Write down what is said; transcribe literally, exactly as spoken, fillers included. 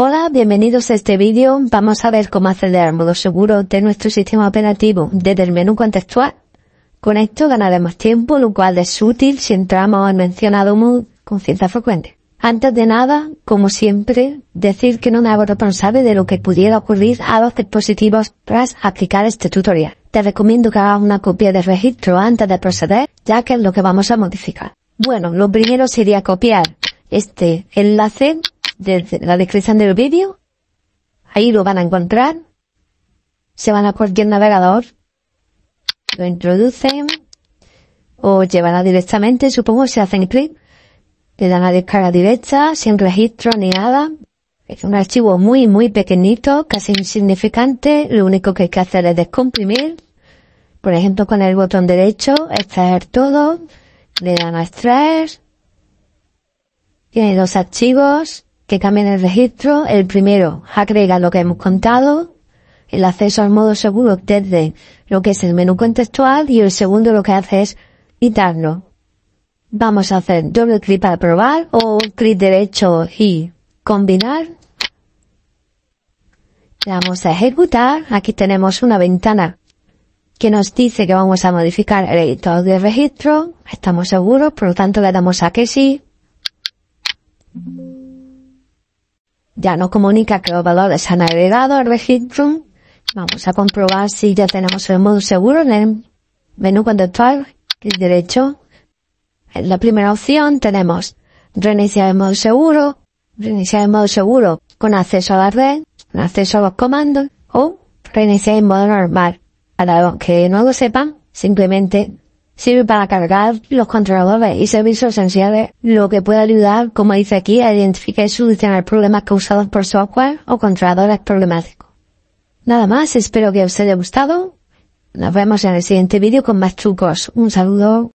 Hola, bienvenidos a este vídeo. Vamos a ver cómo acceder al modo seguro de nuestro sistema operativo desde el menú contextual. Con esto ganaremos tiempo, lo cual es útil si entramos al mencionado mood con cierta frecuencia. Antes de nada, como siempre, decir que no me hago responsable de lo que pudiera ocurrir a los dispositivos tras aplicar este tutorial. Te recomiendo que hagas una copia de registro antes de proceder, ya que es lo que vamos a modificar. Bueno, lo primero sería copiar este enlace desde la descripción del vídeo. Ahí lo van a encontrar. Se van a cualquier navegador, lo introducen o llevará directamente, supongo, si hacen clic, le dan a descarga directa, sin registro ni nada. Es un archivo muy muy pequeñito, casi insignificante. Lo único que hay que hacer es descomprimir, por ejemplo con el botón derecho, extraer todo, le dan a extraer. Tiene dos archivos que cambian el registro. El primero agrega lo que hemos contado, el acceso al modo seguro desde lo que es el menú contextual, y el segundo lo que hace es quitarlo. Vamos a hacer doble clic para probar o clic derecho y combinar. Le damos a ejecutar. Aquí tenemos una ventana que nos dice que vamos a modificar el editor de registro. Estamos seguros, por lo tanto le damos a que sí. Ya nos comunica que los valores se han agregado al registro. Vamos a comprobar si ya tenemos el modo seguro en el menú contextual. Clic derecho. En la primera opción tenemos reiniciar el modo seguro, reiniciar el modo seguro con acceso a la red, con acceso a los comandos, o reiniciar el modo normal. Para los que no lo sepan, simplemente sirve para cargar los controladores y servicios esenciales, lo que puede ayudar, como dice aquí, a identificar y solucionar problemas causados por software o controladores problemáticos. Nada más, espero que os haya gustado. Nos vemos en el siguiente vídeo con más trucos. Un saludo.